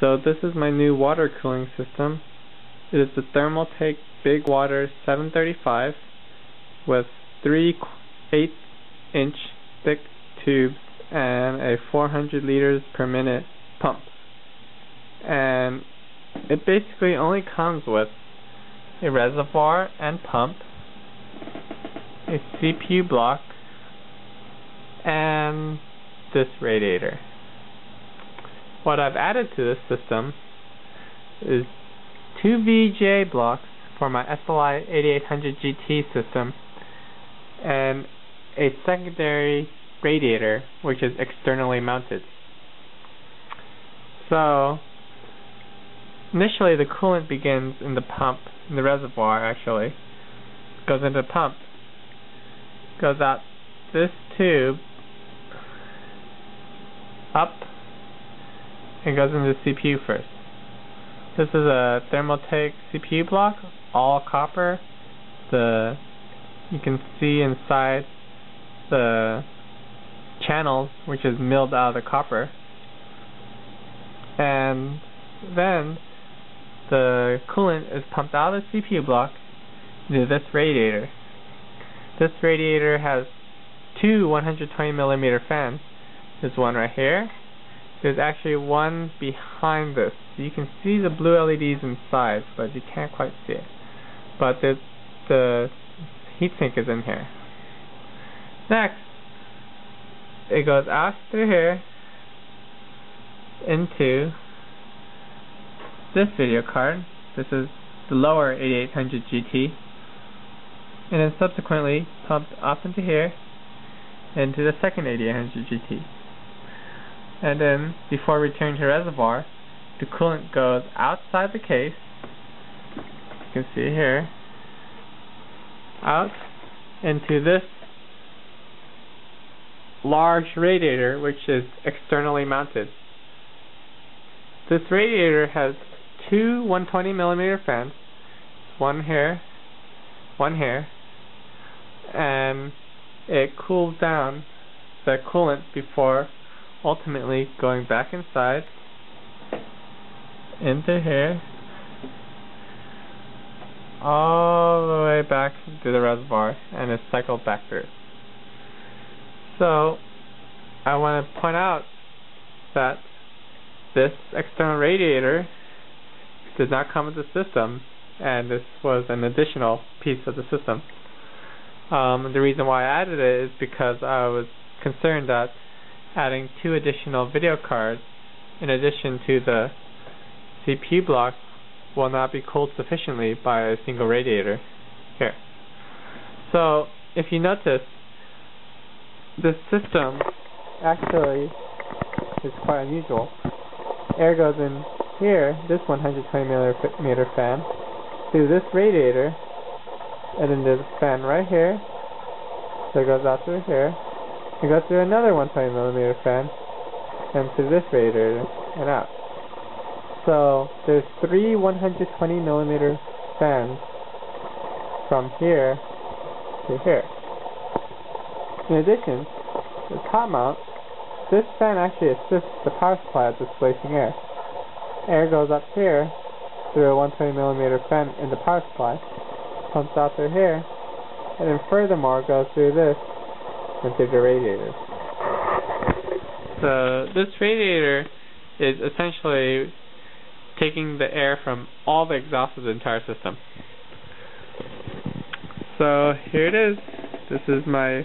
So this is my new water cooling system. It is the Thermaltake BigWater 735 with 3 8-inch thick tubes and a 400 liters per minute pump. And it basically only comes with a reservoir and pump, a CPU block, and this radiator. What I've added to this system is 2 VGA blocks for my SLI 8800 GT system and a secondary radiator which is externally mounted. So initially the coolant begins in the pump, in the reservoir actually, goes into the pump, goes out this tube, up, and goes into the CPU first. This is a Thermaltake CPU block, all copper. You can see inside the channels, which is milled out of the copper. And then the coolant is pumped out of the CPU block into this radiator. This radiator has two 120 millimeter fans. There's one right here. There's actually one behind this. You can see the blue LEDs inside, but you can't quite see it. But the heatsink is in here. Next, it goes out through here into this video card. This is the lower 8800 GT. And then subsequently pumped up into here, into the second 8800 GT. And then, before returning to the reservoir, the coolant goes outside the case, you can see here, out into this large radiator which is externally mounted. This radiator has two 120 millimeter fans, one here, and it cools down the coolant before ultimately going back inside into here, all the way back to the reservoir, and it's cycled back through. So I want to point out that this external radiator did not come with the system, and this was an additional piece of the system. The reason why I added it is because I was concerned that adding two additional video cards in addition to the CPU block will not be cooled sufficiently by a single radiator here. So if you notice, this system actually is quite unusual. Air goes in here, this 120 millimeter fan, through this radiator, and then there's a fan right here, so it goes out through here, and goes through another 120 millimeter fan, and through this radiator and out. So there's three 120 millimeter fans from here to here. In addition, the top mount, this fan actually assists the power supply at displacing air. Air goes up here through a 120 millimeter fan in the power supply, pumps out through here, and then furthermore goes through this and through the radiator. So this radiator is essentially taking the air from all the exhausts of the entire system. So here it is. This is my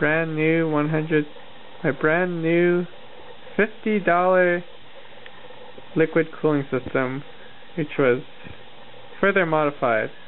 brand new $50 liquid cooling system, which was further modified.